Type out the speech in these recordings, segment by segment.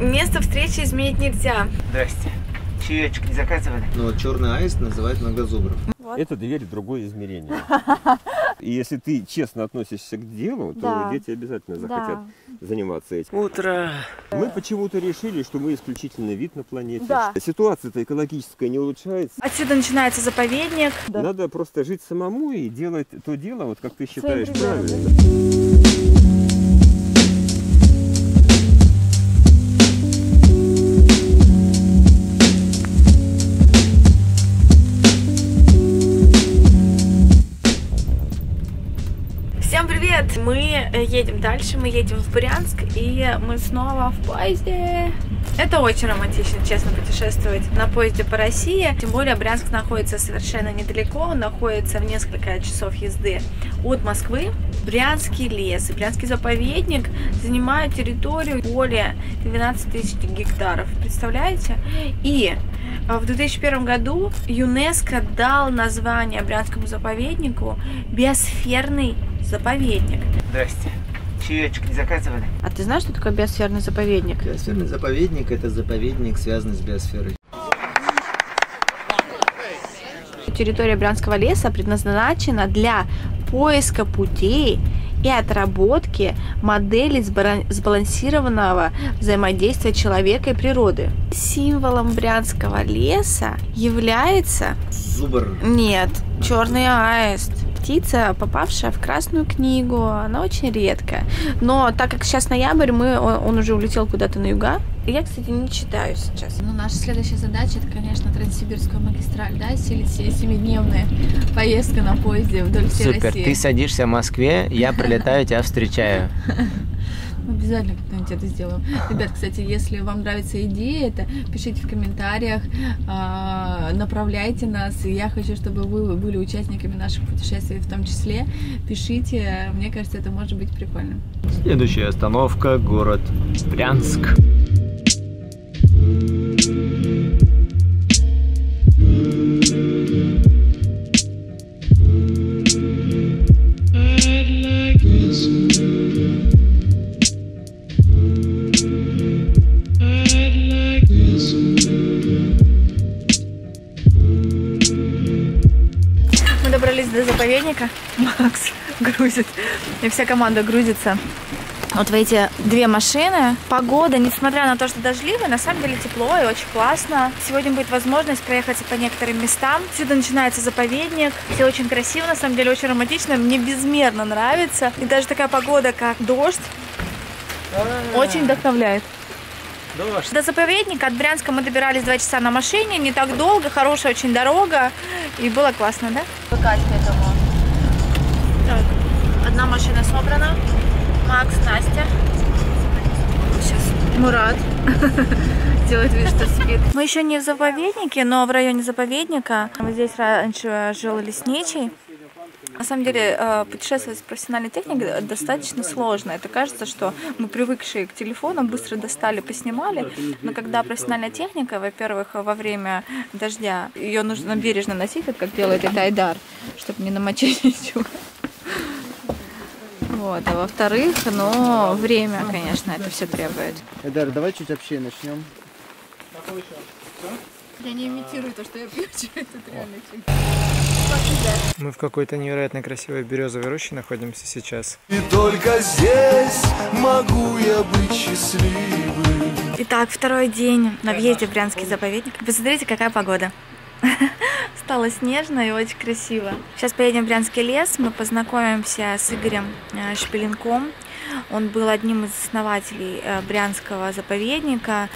Место встречи изменить нельзя. Здрасте. Чаечек не заказывали? Но черный аист называют многозубров. Вот. Это дверь в другое измерение. И если ты честно относишься к делу, то дети обязательно захотят заниматься этим. Утро. Мы почему-то решили, что мы исключительный вид на планете. Да. Ситуация-то экологическая не улучшается. Отсюда начинается заповедник. Да. Надо просто жить самому и делать то дело, вот как ты считаешь правильно. Мы едем дальше, мы едем в Брянск, и мы снова в поезде. Это очень романтично, честно, путешествовать на поезде по России. Тем более Брянск находится совершенно недалеко, он находится в несколько часов езды от Москвы. Брянский лес и Брянский заповедник занимают территорию более 12 тысяч гектаров, представляете? И в 2001 году ЮНЕСКО дал название Брянскому заповеднику «Биосферный заповедник». Здрасте. Чаечек не заказывали? А ты знаешь, что такое биосферный заповедник? Биосферный заповедник – это заповедник, связанный с биосферой. Территория Брянского леса предназначена для поиска путей и отработки моделей сбалансированного взаимодействия человека и природы. Символом Брянского леса является... Зубр. Нет, черный аист. Птица, попавшая в Красную книгу, она очень редкая. Но так как сейчас ноябрь, он уже улетел куда-то на юга. Я, кстати, не читаю сейчас. Ну, наша следующая задача, это, конечно, Транссибирскую магистраль, да, 7-дневная поездка на поезде вдоль всей России. Супер, ты садишься в Москве, я прилетаю, тебя встречаю. Обязательно когда-нибудь это сделаем. Ребят, кстати, если вам нравится идея, это пишите в комментариях, направляйте нас. Я хочу, чтобы вы были участниками наших путешествий в том числе. Пишите, мне кажется, это может быть прикольно. Следующая остановка – город Брянск. До заповедника. Макс грузит. И вся команда грузится. Вот в эти две машины. Погода, несмотря на то, что дождливо, на самом деле тепло и очень классно. Сегодня будет возможность проехаться по некоторым местам. Отсюда начинается заповедник. Все очень красиво, на самом деле очень романтично. Мне безмерно нравится. И даже такая погода, как дождь, очень вдохновляет. До заповедника от Брянска мы добирались 2 часа на машине, не так долго, хорошая очень дорога, и было классно, да? Привыкать к этому. Так, одна машина собрана, Макс, Настя, сейчас Мурат делает вид, что спит. Мы еще не в заповеднике, но в районе заповедника. Здесь раньше жил лесничий. На самом деле, путешествовать с профессиональной техникой достаточно сложно. Это кажется, что мы, привыкшие к телефонам, быстро достали, поснимали. Но когда профессиональная техника, во-первых, во время дождя, ее нужно бережно носить, вот как делает это Айдар, чтобы не намочить ничего. Вот. А во-вторых, но время, конечно, это все требует. Айдар, давай чуть общее начнем. Я не имитирую то, что я пью, это реально чай. Мы в какой-то невероятно красивой березовой роще находимся сейчас. И только здесь могу я быть счастливым. Итак, второй день на въезде в Брянский заповедник. Посмотрите, какая погода. Стало снежно и очень красиво. Сейчас поедем в Брянский лес, мы познакомимся с Игорем Шпиленком. Он был одним из основателей Брянского заповедника.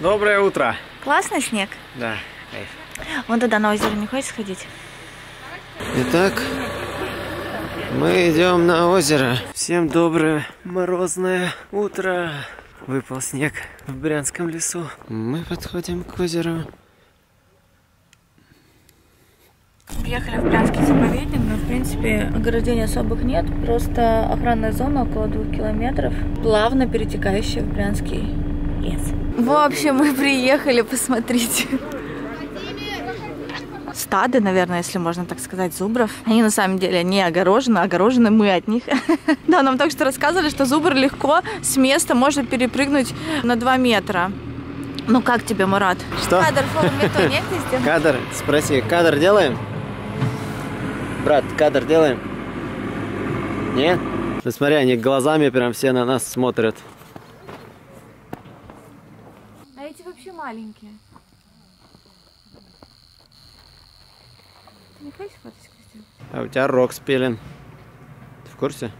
Доброе утро! Классный снег? Да, кайф. Вон туда на озеро не хочешь сходить? Итак, мы идем на озеро. Всем доброе морозное утро. Выпал снег в Брянском лесу. Мы подходим к озеру. Приехали в Брянский заповедник, но в принципе ограждений особых нет. Просто охранная зона около 2 километров, плавно перетекающая в Брянский лес. В общем, мы приехали, посмотрите. стады, наверное, если можно так сказать, зубров. Они на самом деле не огорожены, огорожены мы от них. Да, нам только что рассказывали, что зубр легко с места может перепрыгнуть на 2 метра. Ну как тебе, Марат? Что? Кадр фолл-мету нет здесь? Кадр, спроси, кадр делаем? Брат, кадр делаем? Нет? Ты смотри, они глазами прям все на нас смотрят. А эти вообще маленькие. Ты не хочешь фоточку сделать? А у тебя рог спилен. Ты в курсе?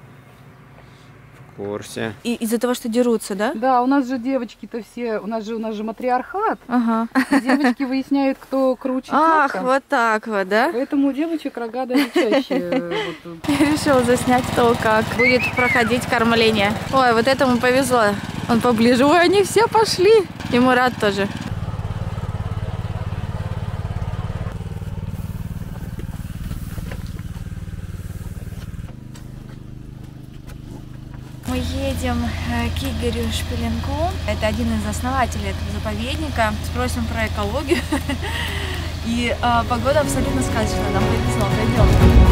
В курсе. Из-за того, что дерутся, да? Да, у нас же девочки-то все, у нас же матриархат. Ага. Девочки выясняют, кто круче. Ах, вот так вот, да? Поэтому у девочек рога даже чаще. Я решила заснять то, как будет проходить кормление. Ой, вот этому повезло. Он поближе. Ой, они все пошли. И Мурат тоже. Мы едем к Игорю Шпиленку. Это один из основателей этого заповедника. Спросим про экологию. И погода абсолютно сказочная. Нам повезло. Пойдем.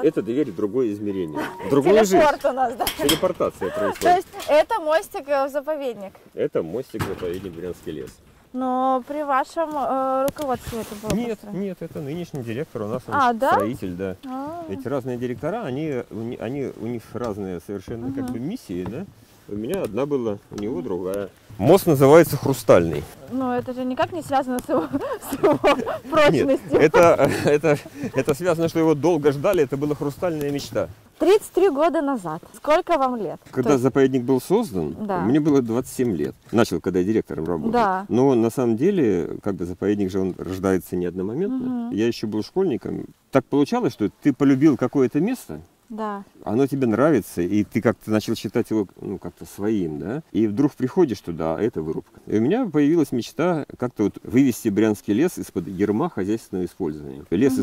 Это дверь в другое измерение. Другую жизнь. Телепорт у нас, да? Телепортация происходит. То есть это мостик в заповедник? Это мостик в заповедник Брянский лес. Но при вашем руководстве это было? Нет, нет, это нынешний директор у нас, да? Строитель, да. Эти разные директора, они у них разные совершенно как бы миссии, да? У меня одна была, у него другая. Мост называется «Хрустальный». Ну, это же никак не связано с его прочностью. Нет, это связано, что его долго ждали, это была хрустальная мечта. 33 года назад. Сколько вам лет? Когда заповедник был создан, да. Мне было 27 лет. Начал, когда я директором работал. Да. Но на самом деле, как бы заповедник же, он рождается не одномоментно. Угу. Я еще был школьником. Так получалось, что ты полюбил какое-то место. Да. Оно тебе нравится, и ты как-то начал считать его ну, как-то своим, да? И вдруг приходишь туда, а это вырубка. И у меня появилась мечта как-то вот вывести Брянский лес из-под ерма хозяйственного использования. Лес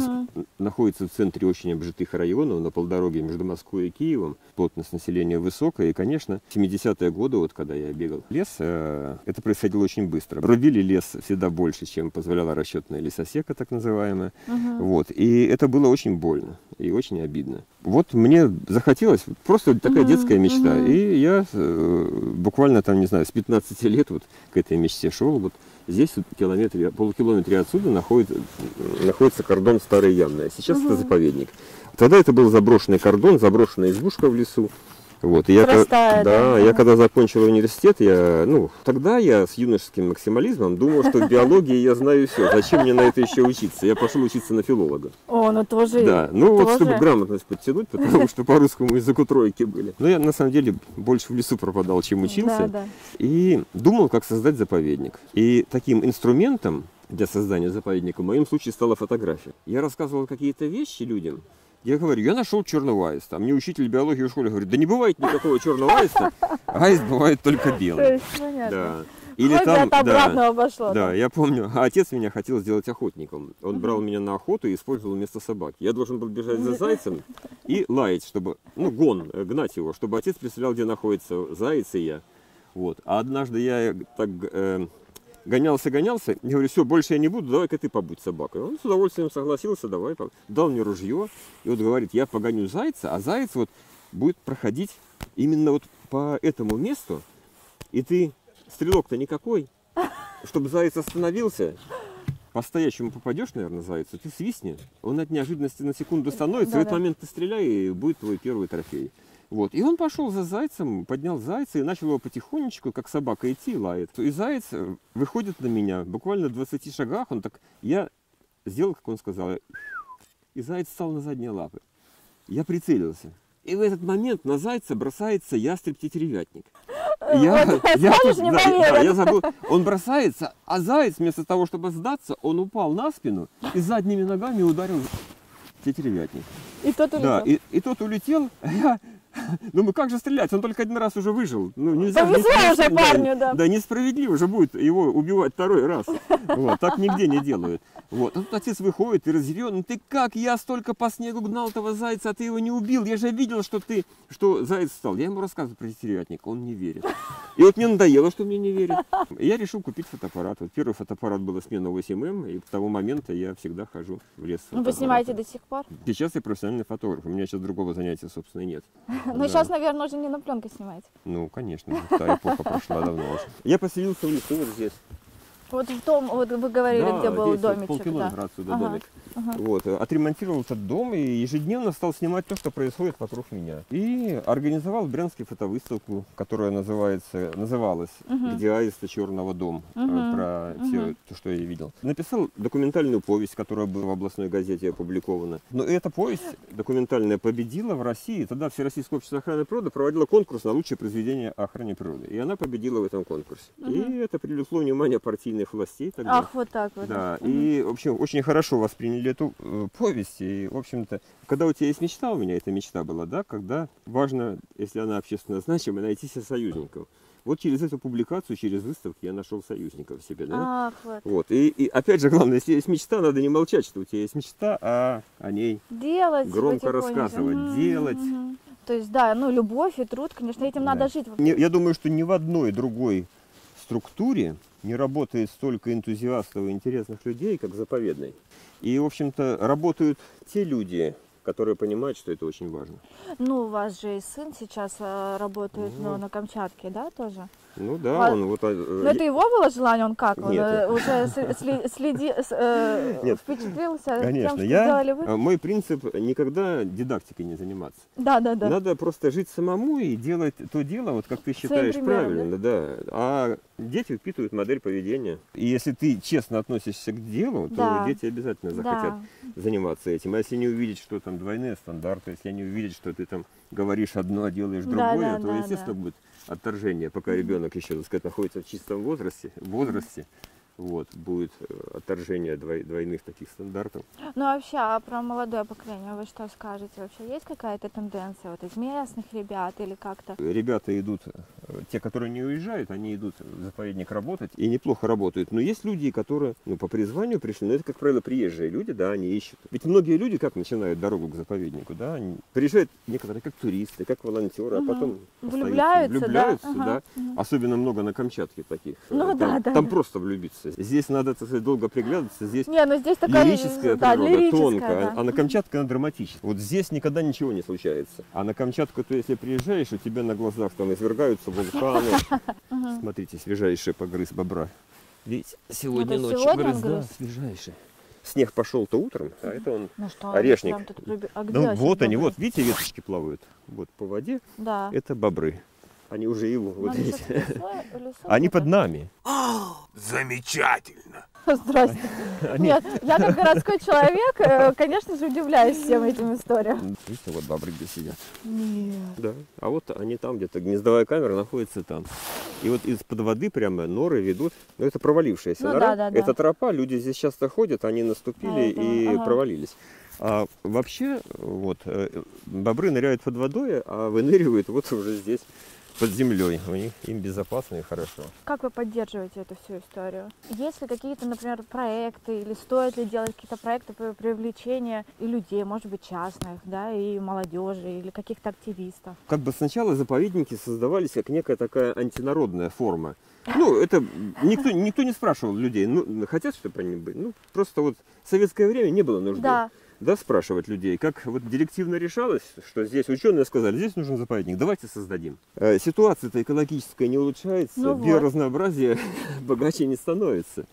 находится в центре очень обжитых районов, на полдороге между Москвой и Киевом. Плотность населения высокая, и, конечно, в 70-е годы, вот когда я бегал в лес, это происходило очень быстро. Рубили лес всегда больше, чем позволяла расчетная лесосека, так называемая. Вот. И это было очень больно и очень обидно. Вот мне захотелось, просто такая детская мечта, и я буквально там, не знаю, с 15 лет вот к этой мечте шел, вот здесь вот, полукилометре отсюда находится кордон Старой Ямной, сейчас это заповедник. Тогда это был заброшенный кордон, заброшенная избушка в лесу. Вот, я когда закончил университет, тогда я с юношеским максимализмом думал, что в биологии я знаю все. Зачем мне на это еще учиться? Я пошел учиться на филолога. О, ну тоже. Да, вот чтобы грамотность подтянуть, потому что по русскому языку тройки были. Но я на самом деле больше в лесу пропадал, чем учился. Да, да. И думал, как создать заповедник. И таким инструментом для создания заповедника в моем случае стала фотография. Я рассказывал какие-то вещи людям. Я говорю, я нашел черного аиста. Мне учитель биологии в школе говорит, да не бывает никакого черного аиста, аист бывает только белый. То есть, понятно. Или там, обратно обошло. Да, я помню, отец меня хотел сделать охотником. Он брал меня на охоту и использовал вместо собаки. Я должен был бежать за зайцем и лаять, чтобы, гнать его, чтобы отец представлял, где находится заяц и я. Вот. А однажды я так... гонялся, я говорю, все, больше я не буду, давай-ка ты побудь собакой. Он с удовольствием согласился, давай, дал мне ружье, и вот говорит, я погоню зайца, а заяц вот будет проходить именно вот по этому месту, и ты, стрелок-то никакой, чтобы заяц остановился, по-стоящему попадешь, наверное, зайцу, ты свистни, он от неожиданности на секунду становится, в этот момент ты стреляй, и будет твой первый трофей. Вот. И он пошел за зайцем, поднял зайца и начал его потихонечку, как собака, идти и лает. И заяц выходит на меня, буквально в 20 шагах, я сделал, как он сказал, и заяц встал на задние лапы. Я прицелился. И в этот момент на зайца бросается ястреб-тетеревятник. Я забыл. Он бросается, а заяц вместо того, чтобы сдаться, он упал на спину и задними ногами ударил тетеревятник. И тот улетел. Да, и тот улетел. Я думаю, как же стрелять? Он только один раз уже выжил. Ну, нельзя, повезло уже парню, да. Да, несправедливо же будет его убивать второй раз. Вот, так нигде не делают. Вот. А тут отец выходит и разъярен. Ну ты как? Я столько по снегу гнал этого зайца, а ты его не убил. Я же видел, что заяц стал. Я ему рассказываю про тетеревятник, он не верит. И вот мне надоело, что мне не верит. Я решил купить фотоаппарат. Вот первый фотоаппарат был Смена 8М, и с того момента я всегда хожу в лес. Ну, вы снимаете до сих пор? Сейчас я профессиональный фотограф. У меня сейчас другого занятия, собственно, нет. Но сейчас, наверное, уже не на пленку снимать. Ну, конечно. Та эпоха прошла давно уже. Я поселился в лесу вот здесь. Вот в том, вот вы говорили, да, где был домик. Полкилометра отсюда домик. Вот, отремонтировал этот дом и ежедневно стал снимать то, что происходит вокруг меня. И организовал в Брянске фотовыставку, которая называлась «Где аиста черного дом», про все, что я видел. Написал документальную повесть, которая была в областной газете опубликована. Но эта повесть документальная победила в России. Тогда Всероссийское общество охраны природы проводило конкурс на лучшее произведение о охране природы. И она победила в этом конкурсе. И это привлекло внимание партийных властей. Тогда. Ах, вот так вот. Да, и, в общем, очень хорошо восприняли эту повесть. И, в общем-то, когда у тебя есть мечта, у меня эта мечта была, да, когда важно, если она общественно значима, найти себе союзников. Вот через эту публикацию, через выставки я нашел союзников себе, да? Ах, вот. И опять же, главное, если есть мечта, надо не молчать, что у тебя есть мечта, а о ней делать, громко рассказывать, делать. То есть, да, ну, любовь и труд, конечно, этим надо жить. Я думаю, что ни в одной другой структуре не работает столько энтузиастов и интересных людей, как в заповедной. И, в общем-то, работают те люди, которые понимают, что это очень важно. Ну, у вас же и сын сейчас работает на Камчатке, да, тоже? Ну да, он вот... Но это его было желание, он как? Нет. Он уже впечатлился тем, что делали вы? Мой принцип — никогда дидактикой не заниматься. Да, да, да. Надо просто жить самому и делать то дело, вот как ты считаешь правильно, да. А дети впитывают модель поведения. И если ты честно относишься к делу, то дети обязательно захотят заниматься этим. А если не увидеть, что там двойные стандарты, если они увидят, что ты там говоришь одно, а делаешь другое, то, естественно, будет отторжение, пока ребенок еще, так сказать, находится в чистом возрасте. Вот, будет отторжение двойных таких стандартов. Ну вообще, а про молодое поколение вы что скажете? Вообще есть какая-то тенденция вот из местных ребят или как-то? Ребята идут, те, которые не уезжают, они идут в заповедник работать и неплохо работают. Но есть люди, которые по призванию пришли, но это, как правило, приезжие люди, да, они ищут. Ведь многие люди как начинают дорогу к заповеднику, да, они приезжают некоторые как туристы, как волонтеры, а потом влюбляются, да? Особенно много на Камчатке таких. Ну, там просто влюбиться. Здесь надо, так сказать, долго приглядываться, здесь, здесь такая лирическая природа, тонкая, а на Камчатке она драматична. Вот здесь никогда ничего не случается. А на Камчатку, то если приезжаешь, у тебя на глазах там извергаются вулканы. Смотрите, свежайший погрыз бобра. Ведь сегодня ночью погрыз, да, свежайший. Снег пошел-то утром, а это он орешник. Вот они, вот, видите, веточки плавают. Вот по воде, это бобры. Они уже его, вот здесь. Они под нами. Замечательно. Здравствуйте. Нет, я как городской человек, конечно же, удивляюсь всем этим историям. Видите, вот бобры где сидят. Нет. Да. А вот они там где-то, гнездовая камера находится там. И вот из-под воды прямо норы ведут. Ну, это провалившаяся нора. Да, да, это тропа, люди здесь часто ходят, они наступили и провалились. А вообще, вот, бобры ныряют под водой, а выныривают вот уже здесь. Под землей. У них им безопасно и хорошо. Как вы поддерживаете эту всю историю? Есть ли какие-то, например, проекты, или стоит ли делать какие-то проекты по привлечению и людей, может быть, частных, да, и молодежи, или каких-то активистов? Как бы сначала заповедники создавались как некая такая антинародная форма. Ну, это никто не спрашивал людей, ну, хотят, чтобы они были. Ну, просто вот в советское время не было нужды. Да. Да, спрашивать людей, как вот директивно решалось, что здесь ученые сказали, здесь нужен заповедник, давайте создадим. Ситуация-то экологическая не улучшается, биоразнообразие богаче не становится.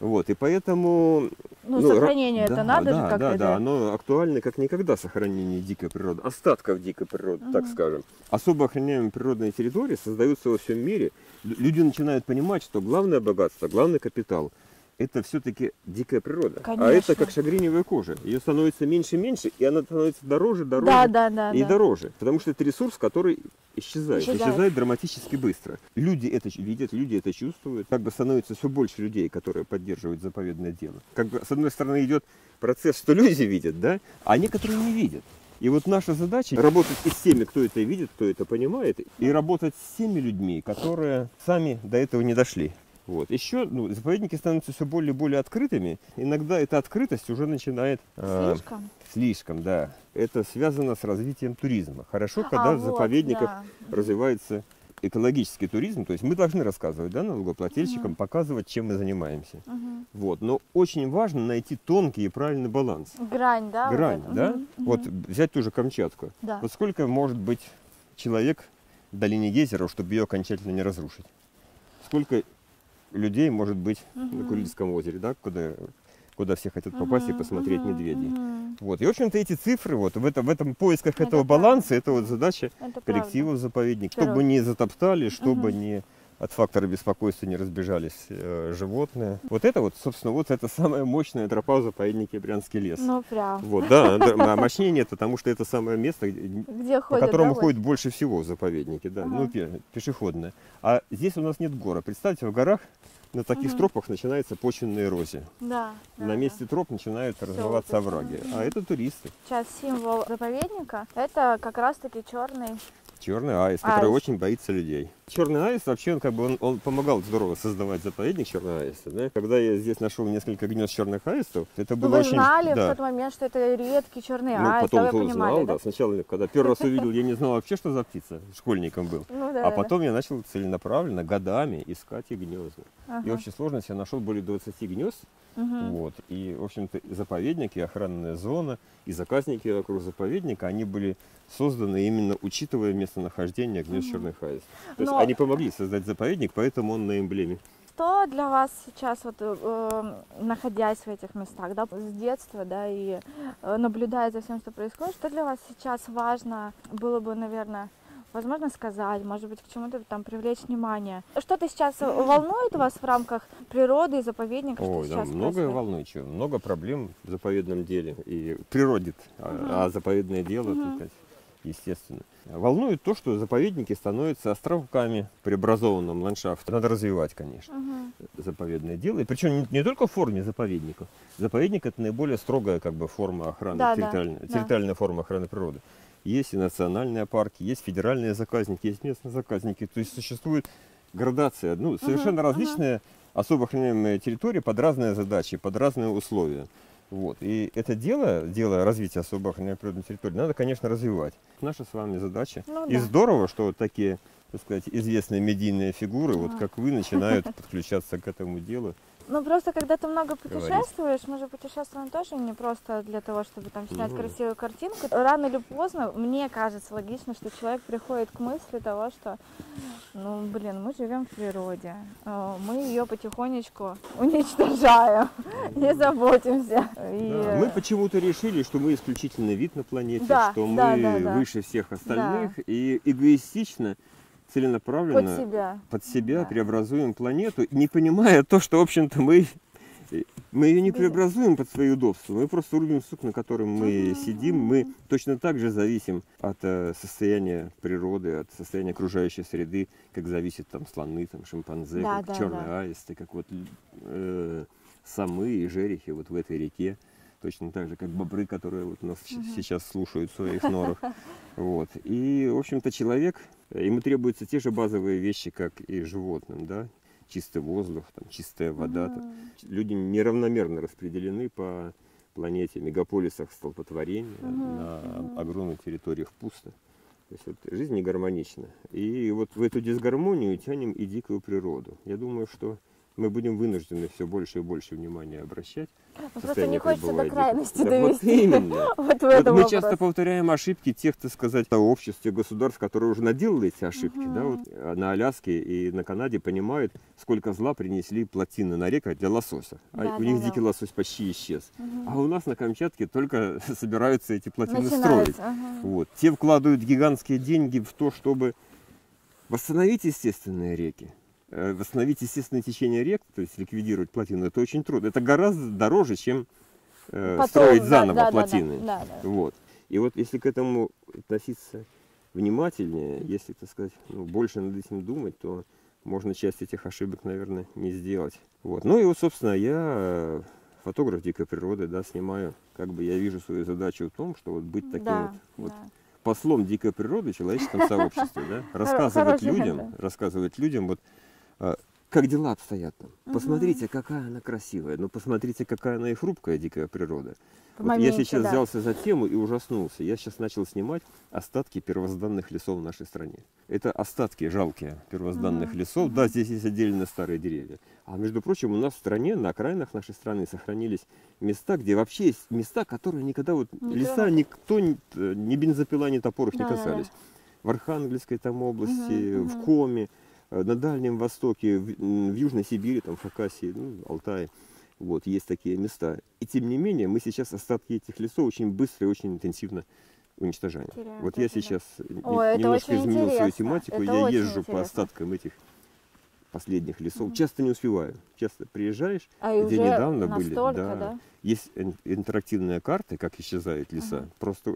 Вот, и поэтому... Ну, сохранение это надо же как-то... Да, оно актуально как никогда, сохранение дикой природы, остатков дикой природы, так скажем. Особо охраняемые природные территории создаются во всем мире. Люди начинают понимать, что главное богатство, главный капитал — это все-таки дикая природа. Конечно. А это как шагреневая кожа. Ее становится меньше и меньше, и она становится дороже, дороже дороже. Потому что это ресурс, который исчезает. Исчезает драматически быстро. Люди это видят, люди это чувствуют. Как бы становится все больше людей, которые поддерживают заповедное дело. Как бы, с одной стороны, идет процесс, что люди видят, да, а некоторые не видят. И вот наша задача работать и с теми, кто это видит, кто это понимает, и работать с теми людьми, которые сами до этого не дошли. Вот. Еще заповедники становятся все более и более открытыми. Иногда эта открытость уже начинает... Слишком, да. Это связано с развитием туризма. Хорошо, когда в заповедниках развивается экологический туризм. То есть мы должны рассказывать, да, налогоплательщикам, показывать, чем мы занимаемся. Вот. Но очень важно найти тонкий и правильный баланс. Грань, да? Грань, вот да? Вот взять ту же Камчатку. Да. Вот сколько может быть человек в долине гейзеров, чтобы ее окончательно не разрушить? Сколько людей может быть на Курильском озере, да, куда все хотят попасть и посмотреть медведей. Вот. И, в общем-то, эти цифры, вот, в этом поисках этого баланса, это вот задача коллективов заповедников. Чтобы не затоптали, чтобы не от фактора беспокойства не разбежались животные. Вот это вот, собственно, вот это самая мощная тропа в заповеднике Брянский лес. Ну, прям. Вот, да, мощнее нет, потому что это самое место, по которому ходит больше всего в заповеднике, да, ну, пешеходное. А здесь у нас нет гора. Представьте, в горах на таких тропах начинается почвенная эрозия. Да, на месте троп начинают развиваться овраги. А это туристы. Сейчас символ заповедника – это как раз-таки черный аист, который очень боится людей. Черный аист вообще он помогал здорово создавать заповедник черного аиста. Да? Когда я здесь нашел несколько гнезд черных аистов, это было очень... Вы знали в тот момент, что это редкий черный аист, потом вы понимали, узнал, да? Сначала, когда первый раз увидел, я не знал вообще, что за птица, школьником был. А потом я начал целенаправленно, годами искать их гнезда. И в общей сложности я нашел более 20 гнезд. Вот. И, в общем-то, заповедники, охранная зона и заказники вокруг заповедника, они были созданы именно учитывая местонахождение гнезд черных аистов. То есть они помогли создать заповедник, поэтому он на эмблеме. Что для вас сейчас, вот, находясь в этих местах, да, с детства, да, и наблюдая за всем, что происходит, что для вас сейчас важно было бы, наверное, возможно, сказать, может быть, к чему-то там привлечь внимание? Что-то сейчас волнует вас в рамках природы и заповедников? Ой, да, многое волнует, много проблем в заповедном деле и природе, а заповедное дело, так сказать, естественно. Волнует то, что заповедники становятся островками преобразованным ландшафтом. Надо развивать, конечно, заповедное дело. И причем не только в форме заповедников. Заповедник – это наиболее строгая как бы форма охраны, территориальная форма охраны природы. Есть и национальные парки, есть федеральные заказники, есть местные заказники. То есть существует градация, ну, совершенно различные особо охраняемые территории под разные задачи, под разные условия. Вот. И это дело развития особо охраняемой природной территории, надо, конечно, развивать. Наша с вами задача. И здорово, что вот такие, так сказать, известные медийные фигуры, вот как вы, начинают подключаться к этому делу. Ну, просто когда ты много путешествуешь, мы же путешествуем тоже не просто для того, чтобы там снять красивую картинку. Рано или поздно, мне кажется, логично, что человек приходит к мысли того, что, ну, блин, мы живем в природе, мы ее потихонечку уничтожаем, не заботимся. И... Мы почему-то решили, что мы исключительный вид на планете, что мы выше всех остальных, и эгоистично, целенаправленно под себя преобразуем планету, не понимая то, что, в общем-то, мы ее не преобразуем под свои удобства, мы просто рубим сук, на котором мы сидим, мы точно так же зависим от состояния природы, от состояния окружающей среды, как зависят там слоны, там, шимпанзе, как черные аисты, как вот самы и жерехи вот в этой реке. Точно так же, как бобры, которые вот нас сейчас слушают в своих норах. Вот. И, в общем-то, человек, ему требуются те же базовые вещи, как и животным. Да? Чистый воздух, там, чистая вода. Люди неравномерно распределены по планете, в мегаполисах столпотворения, на огромных территориях пусто. То есть вот жизнь не гармонична. И вот в эту дисгармонию тянем и дикую природу. Я думаю, что мы будем вынуждены все больше и больше внимания обращать. Просто не хочется до крайности довести. Да, вот именно. Мы часто повторяем ошибки тех, так сказать, обществ, государств, которые уже наделали эти ошибки. Да, вот на Аляске и на Канаде понимают, сколько зла принесли плотины на реку для лосося. У них дикий лосось почти исчез. А у нас на Камчатке только собираются эти плотины строить. Вот. Те вкладывают гигантские деньги в то, чтобы восстановить естественные реки. восстановить естественное течение рек, то есть ликвидировать плотину, это очень трудно. Это гораздо дороже, чем строить заново плотины. Да. Вот. И вот если к этому относиться внимательнее, если, так сказать, больше над этим думать, то можно часть этих ошибок, наверное, не сделать. Вот. Ну и вот, собственно, я фотограф дикой природы, да, снимаю. Как бы я вижу свою задачу в том, что вот быть таким послом дикой природы в человеческом сообществе, да? Рассказывать людям, вот как дела обстоят там. Посмотрите, какая она красивая, но посмотрите, какая она и хрупкая дикая природа. Вот я сейчас взялся за тему и ужаснулся. Я сейчас начал снимать остатки первозданных лесов в нашей стране. Это остатки жалкие первозданных лесов. Да, здесь есть отдельно старые деревья. А между прочим, у нас в стране, на окраинах нашей страны сохранились места, где вообще есть места, которые никогда, вот леса никто, ни бензопила, ни топор их не касались. В Архангельской там области, в Коми, на Дальнем Востоке, в Южной Сибири, там, в Хакасии, ну, Алтае. Вот, есть такие места. И тем не менее, мы сейчас остатки этих лесов очень быстро и очень интенсивно уничтожаем. Вот я сейчас немножко изменил свою тематику. Я езжу по остаткам этих последних лесов. Часто не успеваю. Часто приезжаешь, где недавно были. Есть интерактивные карты, как исчезают леса. Просто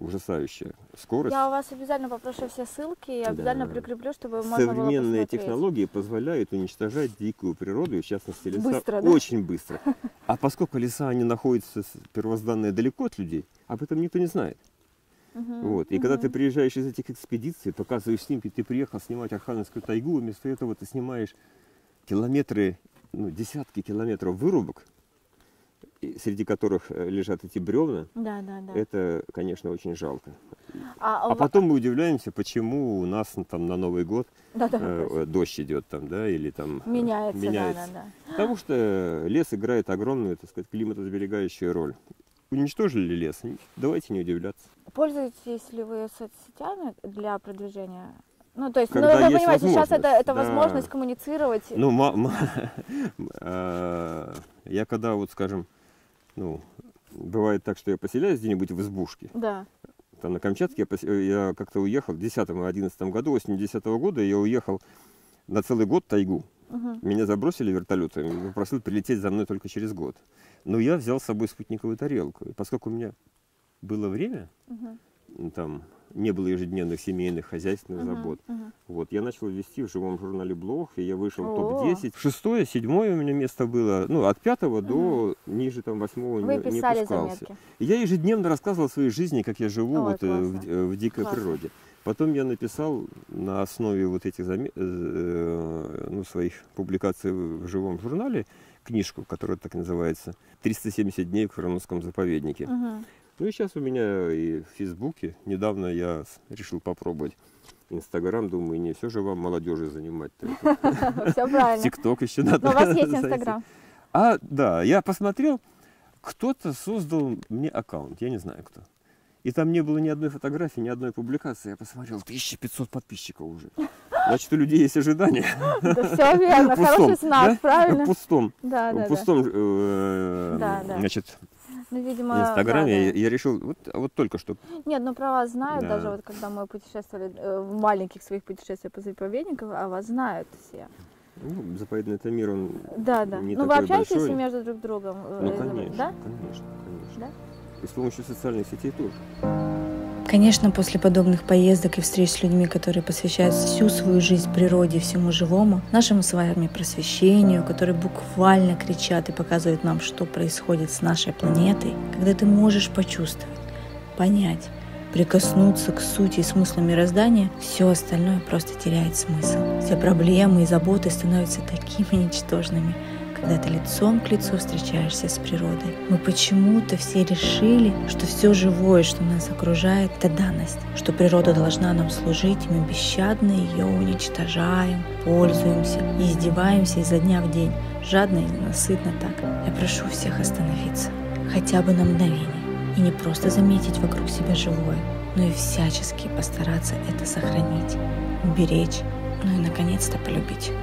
ужасающая скорость. Я у вас обязательно попрошу все ссылки и обязательно прикреплю, чтобы можно было посмотреть. Современные технологии позволяют уничтожать дикую природу, и в частности леса, очень быстро. А поскольку леса, они находятся первозданные далеко от людей, об этом никто не знает. Вот. И когда ты приезжаешь из этих экспедиций, показываешь снимки, ты приехал снимать Архангельскую тайгу, вместо этого ты снимаешь километры, ну, десятки километров вырубок, среди которых лежат эти бревна, это, конечно, очень жалко. А потом мы удивляемся, почему у нас там на Новый год дождь идет там, или там меняется. Потому что лес играет огромную, так сказать, климатосберегающую роль. Уничтожили лес? Давайте не удивляться. Пользуетесь ли вы соцсетями для продвижения? Ну, то есть, ну, вы понимаете, сейчас это возможность коммуницировать. Ну, я когда, вот, скажем, ну, бывает так, что я поселяюсь где-нибудь в избушке. Там на Камчатке я как-то уехал в 2010-2011 году, осенью 2010-го года я уехал на целый год в тайгу. Меня забросили вертолетом, попросил прилететь за мной только через год. Но я взял с собой спутниковую тарелку. И поскольку у меня было время, там не было ежедневных семейных хозяйственных забот, вот, я начал вести в Живом журнале блог, и я вышел в топ-10. Шестое, седьмое у меня место было, ну, от 5-го до ниже там 8-го не пускался. Я ежедневно рассказывал о своей жизни, как я живу вот, в дикой природе. Потом я написал на основе вот этих своих публикаций в Живом журнале книжку, которая так и называется «370 дней в Кроноцком заповеднике». Ну и сейчас у меня и в Фейсбуке. Недавно я решил попробовать Инстаграм. Думаю, не все же вам молодежи занимать. Все правильно. ТикТок еще надо. Но у вас есть Инстаграм. Да, я посмотрел, кто-то создал мне аккаунт, я не знаю кто. И там не было ни одной фотографии, ни одной публикации. Я посмотрел, 1500 подписчиков уже. Значит, у людей есть ожидания. Да, все верно, хороший знак, правильно? В пустом. Значит, в Инстаграме я решил, вот только что. Нет, ну про вас знают, даже вот когда мы путешествовали, в маленьких своих путешествиях по заповедникам, а вас знают все. Ну, заповедный это мир, он не такой большой. Ну, вы общаетесь между друг другом? Ну, конечно. И с помощью социальных сетей тоже. Конечно, после подобных поездок и встреч с людьми, которые посвящают всю свою жизнь природе, всему живому, нашему с вами просвещению, которые буквально кричат и показывают нам, что происходит с нашей планетой, когда ты можешь почувствовать, понять, прикоснуться к сути и смыслу мироздания, все остальное просто теряет смысл. Все проблемы и заботы становятся такими ничтожными, когда ты лицом к лицу встречаешься с природой. Мы почему-то все решили, что все живое, что нас окружает, это данность, что природа должна нам служить, и мы бесщадно ее уничтожаем, пользуемся и издеваемся изо дня в день, жадно и ненасытно так. Я прошу всех остановиться, хотя бы на мгновение, и не просто заметить вокруг себя живое, но и всячески постараться это сохранить, уберечь, ну и наконец-то полюбить.